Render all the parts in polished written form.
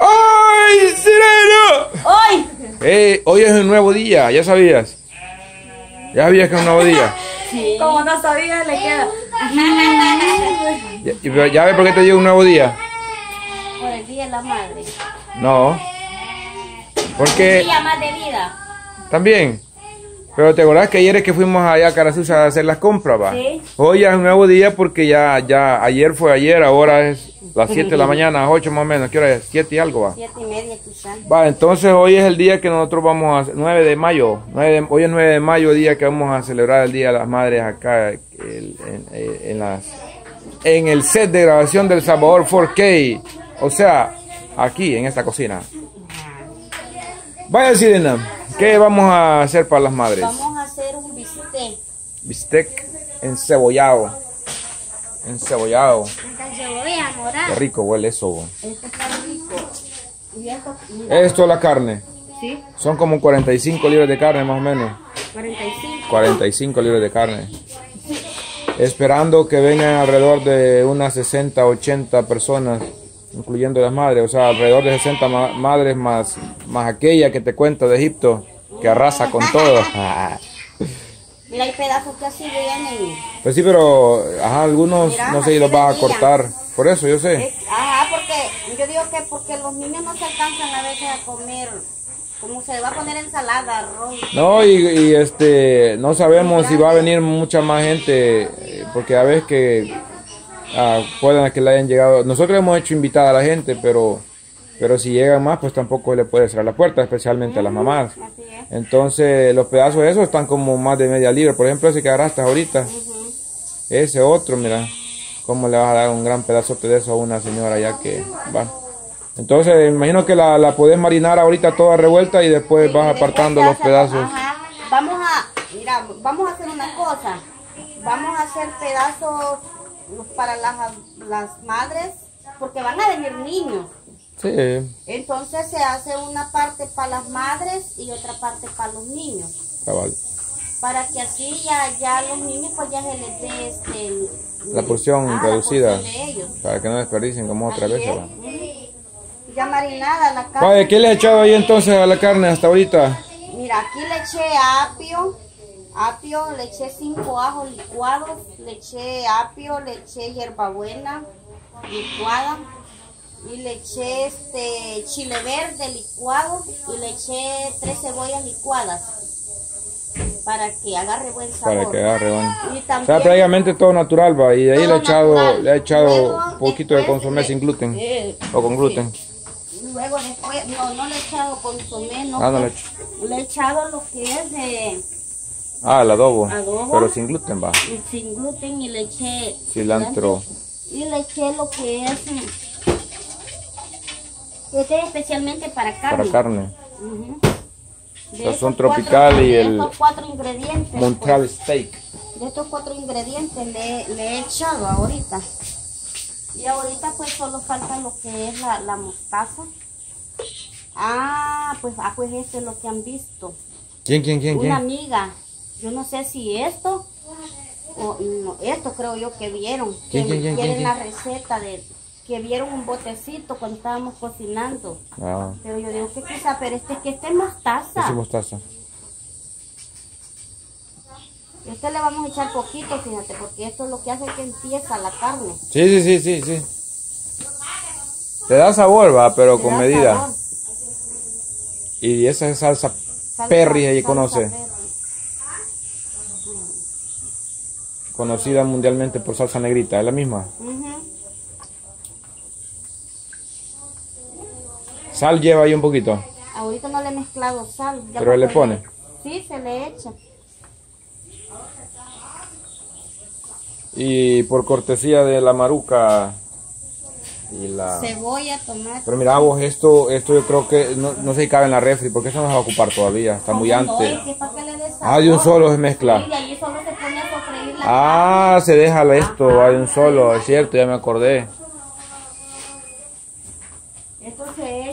¡Ay, sireno! ¡Ay! Hoy es un nuevo día, ¿ya sabías? ¿Ya sabías que es un nuevo día? Sí. Como no sabías, le queda. ¿Ya ves por qué te digo un nuevo día? Por el día de la madre. No. Porque... un día más de vida. También. Pero te acordás que ayer es que fuimos allá a Carasusa a hacer las compras, ¿va? Sí. Hoy ya es un nuevo día porque ya ayer fue ayer, ahora es las 7 de la mañana, 8 más o menos. ¿Qué hora es? 7 y algo, ¿va? 7 y media quizás. Va, entonces hoy es el día que nosotros vamos a... 9 de mayo. Hoy es 9 de mayo, día que vamos a celebrar el Día de las Madres acá en el set de grabación del Salvador 4K. O sea, aquí, en esta cocina. Vaya, Sirena. ¿Qué vamos a hacer para las madres? Vamos a hacer un bistec. Bistec encebollado. Encebollado. Esta cebolla morada. Qué rico huele eso. Esto está rico. ¿Y esto? Esto es la carne. Sí. Son como 45 libras de carne más o menos. 45. 45 libras de carne. Esperando que vengan alrededor de unas 60, 80 personas. Incluyendo las madres, o sea, alrededor de 60 madres más aquella que te cuento de Egipto, que arrasa con todo. Mira, hay pedazos que así vienen. Pues sí, pero ajá, algunos mira, no sé si los vas a cortar. Por eso, yo sé. Ajá, porque yo digo que porque los niños no se alcanzan a veces a comer. Como se va a poner ensalada, arroz. No, y no sabemos si va a venir mucha más gente, porque a veces que... pueden que le hayan llegado. Nosotros hemos hecho invitada a la gente, pero si llegan más, pues tampoco le puede cerrar la puerta, especialmente a las mamás. Así es. Entonces, los pedazos de esos están como más de media libra. Por ejemplo, ese que agarraste ahorita, ese otro, mira, cómo le vas a dar un gran pedazote de eso a una señora ya que va. Entonces, me imagino que la podés marinar ahorita toda revuelta y después sí, vas apartando después los pedazos. Ajá. Vamos a hacer una cosa. Vamos a hacer pedazos para las madres, porque van a venir niños. Sí. Entonces se hace una parte para las madres y otra parte para los niños. Cabal. Para que así ya los niños pues ya se les dé la porción reducida. Para que no desperdicien como otra vez. Ya marinada la carne. Oye, ¿qué le he echado ahí entonces a la carne hasta ahorita? Mira, aquí le eché apio, le eché 5 ajos licuados, le eché apio, le eché hierbabuena licuada y le eché chile verde licuado y le eché 3 cebollas licuadas para que agarre buen sabor. Para que agarre buen. O sea, prácticamente todo natural, va, y de ahí le he echado un poquito de consomé sin gluten o con gluten. Luego después, no le he echado consomé, le he echado lo que es de... el adobo, pero sin gluten, va. Sin gluten, y le eché cilantro. Y le eché lo que es... este es especialmente para carne. Para carne. Sazón tropical y el... de estos 4 ingredientes. Montreal steak. De estos 4 ingredientes le he echado ahorita. Y ahorita pues solo falta lo que es la mostaza. Pues esto es lo que han visto. ¿Quién? Una amiga. Yo no sé si esto, o no, esto creo yo que vieron, que quieren la receta de, que vieron un botecito cuando estábamos cocinando. Ah. Pero yo digo, ¿qué cosa? Pero este es mostaza. Es mostaza. Este le vamos a echar poquito, fíjate, porque esto es lo que hace que empieza la carne. Sí. Te da sabor, va, pero con medida. Sabor. Y esa es salsa Perry, ahí conoce. Perry. Conocida mundialmente por salsa negrita, ¿es la misma? Sal lleva ahí un poquito. Ahorita no le he mezclado sal. ¿Pero él le pone? Sí, se le echa. Y por cortesía de la Maruca y la... cebolla, tomate. Pero mira vos, esto yo creo que no se cabe en la refri, porque eso no se va a ocupar todavía, está muy antes. De un solo se mezcla. Ah, se deja esto, hay un solo, es cierto, ya me acordé. Esto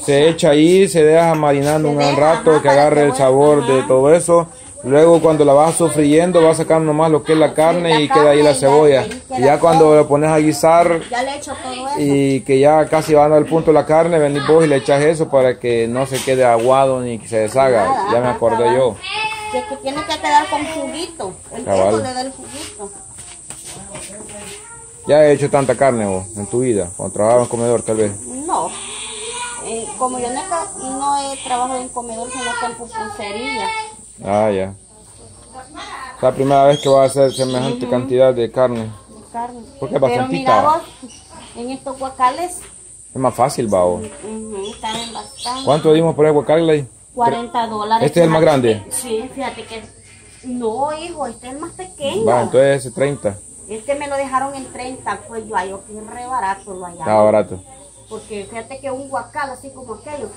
se echa ahí, se deja marinando un gran rato, que agarre el sabor de todo eso. Luego cuando la vas sofriendo vas sacando nomás lo que es la carne y queda ahí la cebolla. Y ya cuando lo pones a guisar y que ya casi van al punto la carne, venís vos y le echas eso para que no se quede aguado ni que se deshaga. Ya me acordé yo. Que tiene que quedar con juguito. El tiempo le da el juguito. ¿Ya has hecho tanta carne vos en tu vida? ¿Cuando trabajabas en comedor tal vez? No. Como yo no he trabajado en comedor sino que en pupusería. Ah, ya. Es la primera vez que vas a hacer semejante cantidad de carne. Porque es bastantita. Pero mira vos, en estos guacales. Es más fácil, va vos. Saben bastante. ¿Cuánto dimos por el guacal ahí? $40. ¿Este es el más grande? Sí, fíjate que... No, hijo, este es el más pequeño. Va, entonces ese 30. Este me lo dejaron en 30, pues yo hallo que es re barato lo hallado. Está barato. Porque fíjate que un guacal así como aquello,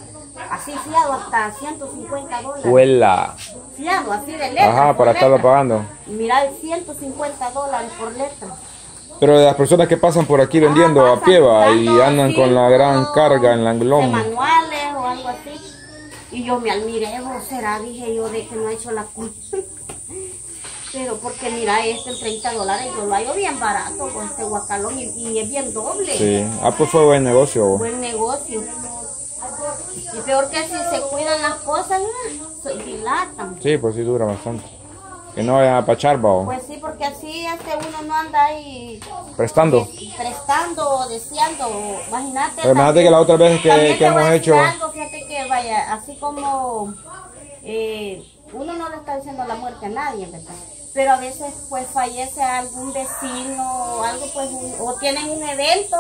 así fiado hasta $150. ¡Huela! Fiado, así de letra. Ajá, para estarlo pagando. Mira, $150 por letra. Pero de las personas que pasan por aquí vendiendo a pie va y andan con la gran carga en la anglón. Manuales o algo así. Y yo me admiré, será, dije yo, de que no ha hecho la culpa. Pero porque mira, este en $30 yo lo hallo bien barato con este guacalón y es bien doble. Sí, pues fue buen negocio. Buen negocio. Y peor que si se cuidan las cosas, se dilatan. Sí, pues sí dura bastante. Que no vayan a pachar, va. Pues sí, porque así uno no anda ahí... Prestando. Prestando o deseando. Imagínate. Pero imagínate que la otra vez que hemos hecho... Algo, fíjate que vaya, así como... uno no le está diciendo la muerte a nadie, ¿verdad? Pero a veces pues fallece algún vecino o algo, pues, o tienen un evento.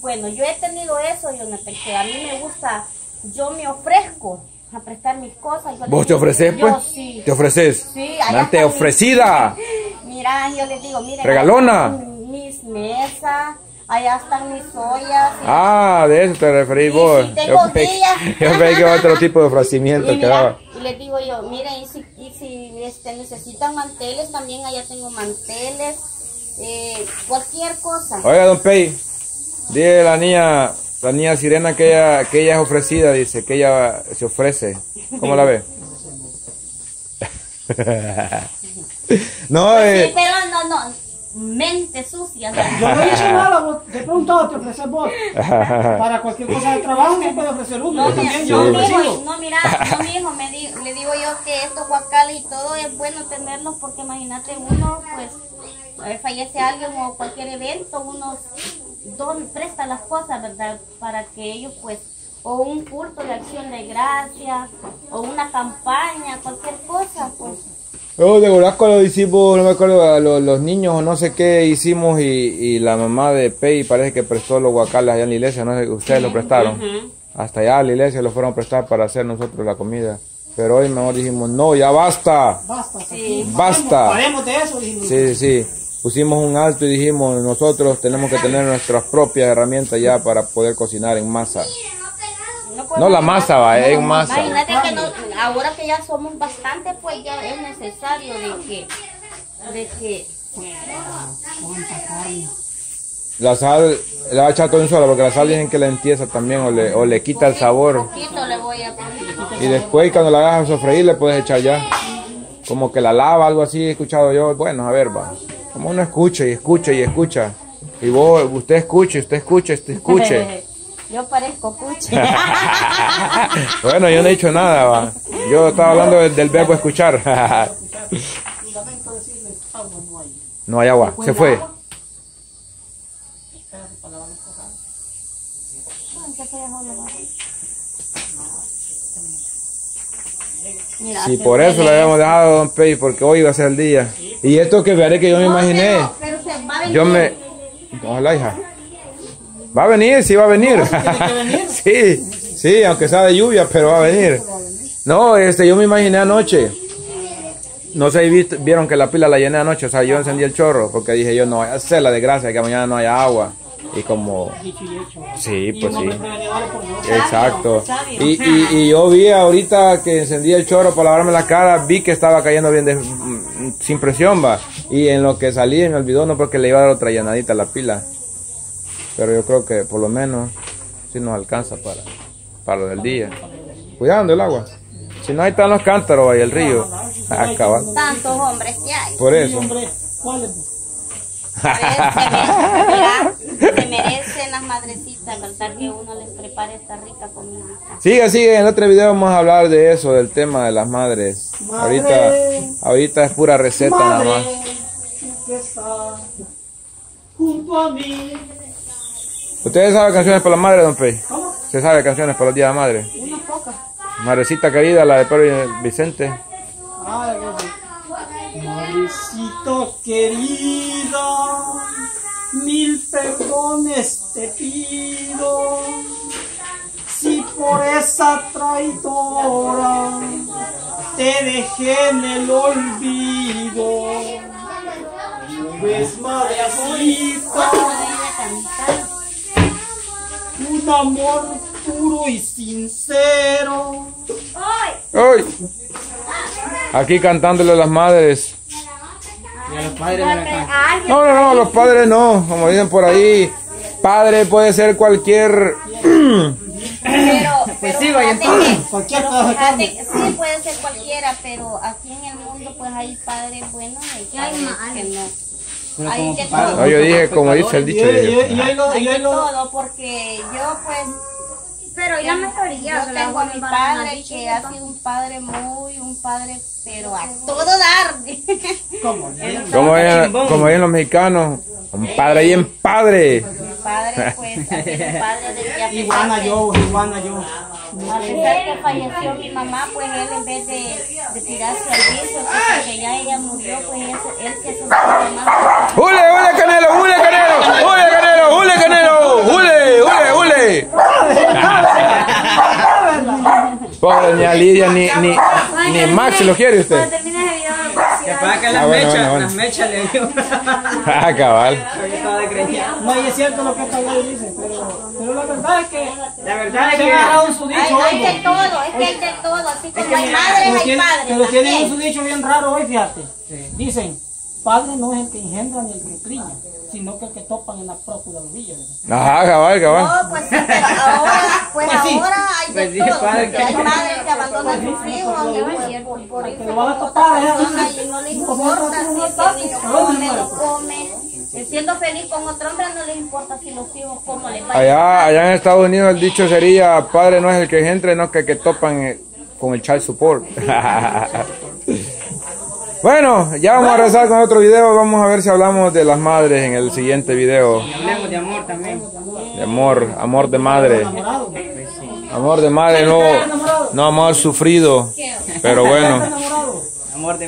Bueno, yo he tenido eso, Jonathan, que a mí me gusta, yo me ofrezco a prestar mis cosas. Yo ¿vos te ofreces, pues? Yo, sí. ¿Te ofreces? Sí. ¡Dante ofrecida! Mira, yo les digo, miren. ¡Regalona! Mis mesas, allá están mis ollas. Ah, de eso te referís vos. Si tengo yo pensé que otro tipo de ofrecimiento que daba. Y les digo yo, miren, y si necesitan manteles, también allá tengo manteles, cualquier cosa. Oiga, don Pei, dile a la niña Sirena que ella es ofrecida, dice, que ella se ofrece. ¿Cómo la ve? No, pues sí, pero no, mente sucia. ¿No? Yo no he hecho nada, vos, te he preguntado, te ofreces vos. Para cualquier cosa de trabajo se puede ofrecer uno. No, mira, le digo yo que estos guacales y todo es bueno tenerlos porque imagínate uno, pues, fallece alguien o cualquier evento, uno presta las cosas, ¿verdad? Para que ellos, pues, o un culto de acción de gracias, o una campaña, cualquier cosa, pues. Luego de Borasco lo hicimos, no me acuerdo, a los niños o no sé qué hicimos y la mamá de Pei parece que prestó los guacales allá en la iglesia, no sé, ustedes lo prestaron. Hasta allá a la iglesia lo fueron a prestar para hacer nosotros la comida. Pero hoy mejor dijimos, no, ya basta. Basta, sí. Basta. Paremos de eso, dijimos. Sí. Pusimos un alto y dijimos, nosotros tenemos que tener nuestras propias herramientas ya para poder cocinar en masa. No la masa va, es masa. Imagínate que ahora que ya somos bastante, pues ya es necesario de que la sal la va a echar todo en sola porque la sal dicen que la entiesa también o le quita el sabor. Y después cuando la hagas a sofreír le puedes echar ya. Como que la lava, algo así he escuchado yo. Bueno, a ver va. Como uno escucha y escucha y escucha. Y vos, usted escuche. Yo parezco cuche. Bueno, yo no he dicho nada, va. Yo estaba hablando del verbo escuchar. No hay agua, se fue. Sí, por eso lo habíamos dejado a don Pei, porque hoy iba a ser el día. Y esto que veré que yo me imaginé. Ojalá, hija. Va a venir, sí va a venir. Sí, aunque sea de lluvia, pero va a venir. No, yo me imaginé anoche. No sé si vieron que la pila la llené anoche, o sea, yo encendí el chorro, porque dije yo, no, esa es la desgracia, que mañana no haya agua. Y como... Sí, pues sí. Exacto. Y yo vi ahorita que encendí el chorro para lavarme la cara, vi que estaba cayendo bien sin presión, va. Y en lo que salí me olvidó, no, porque le iba a dar otra llenadita a la pila. Pero yo creo que por lo menos si nos alcanza para lo del día. Cuidando el agua. Si no, ahí están los cántaros y el río. Acaba. Tantos hombres que hay. Por eso. ¿Cuáles? Se merecen las madrecitas, ¿verdad? Que uno les prepare esta rica comida. Sigue, sigue. En otro video vamos a hablar de eso, del tema de las madres. Madre. Ahorita es pura receta madre, nada más. Junto a mí. ¿Ustedes saben canciones para la madre, don Pey? ¿Cómo? ¿Se sabe canciones para los días de la madre? Unas pocas. Madrecita querida, la de Pedro Vicente. Ah, Madrecito querido, mil perdones te pido, si por esa traidora te dejé en el olvido. No ves, madrecita, un amor puro y sincero. ¡Ay! Aquí cantándole a las madres. Y a los padres de la casa. No, no, no, los padres no. Como dicen por ahí, padre puede ser cualquier. Pero pues sí, sí, puede ser cualquiera, pero aquí en el mundo pues hay padres buenos y padres que no. Ahí de todo. No, yo dije, como dice el dicho, yo todo, porque yo pues, pero ya me mayoría, yo tengo a mi padre que ha sido un padre, pero a todo dar. Como dicen los mexicanos, un padre y en padre. Mi padre pues, ha sido un padre de que Iguana yo. A pesar que falleció mi mamá, pues él en vez de tirarse al vicio, porque ya ella murió, pues él se asustó más. ¡Hule, Canelo! Pobre doña Lidia, ni Max lo quiere usted. Que pasa que las mechas le dio. Ah, cabal. No, y es cierto lo que esta ley dice, pero la verdad es que se agarraron su dicho hoy. Hay de todo, así como hay madres, hay padres. Pero tienen un dicho bien raro hoy, fíjate. Dicen, padre no es el que engendra ni el que cría, sino que el que topan en la procuraduría. Ajá, cabal. No, pues sí, pero ahora hay de todo, porque hay padres que abandonan sus hijos, por irse y no les importa si el niño come, no come. Siendo feliz con otro hombre no les importa si los hijos cómo les vayan. Allá en Estados Unidos el dicho sería, padre no es el que engendra, no que topan con el child support. Bueno, ya vamos a rezar con otro video. Vamos a ver si hablamos de las madres en el siguiente video. Sí, hablemos de amor también. De amor, amor de madre. Amor de madre, no amor sufrido. Pero bueno.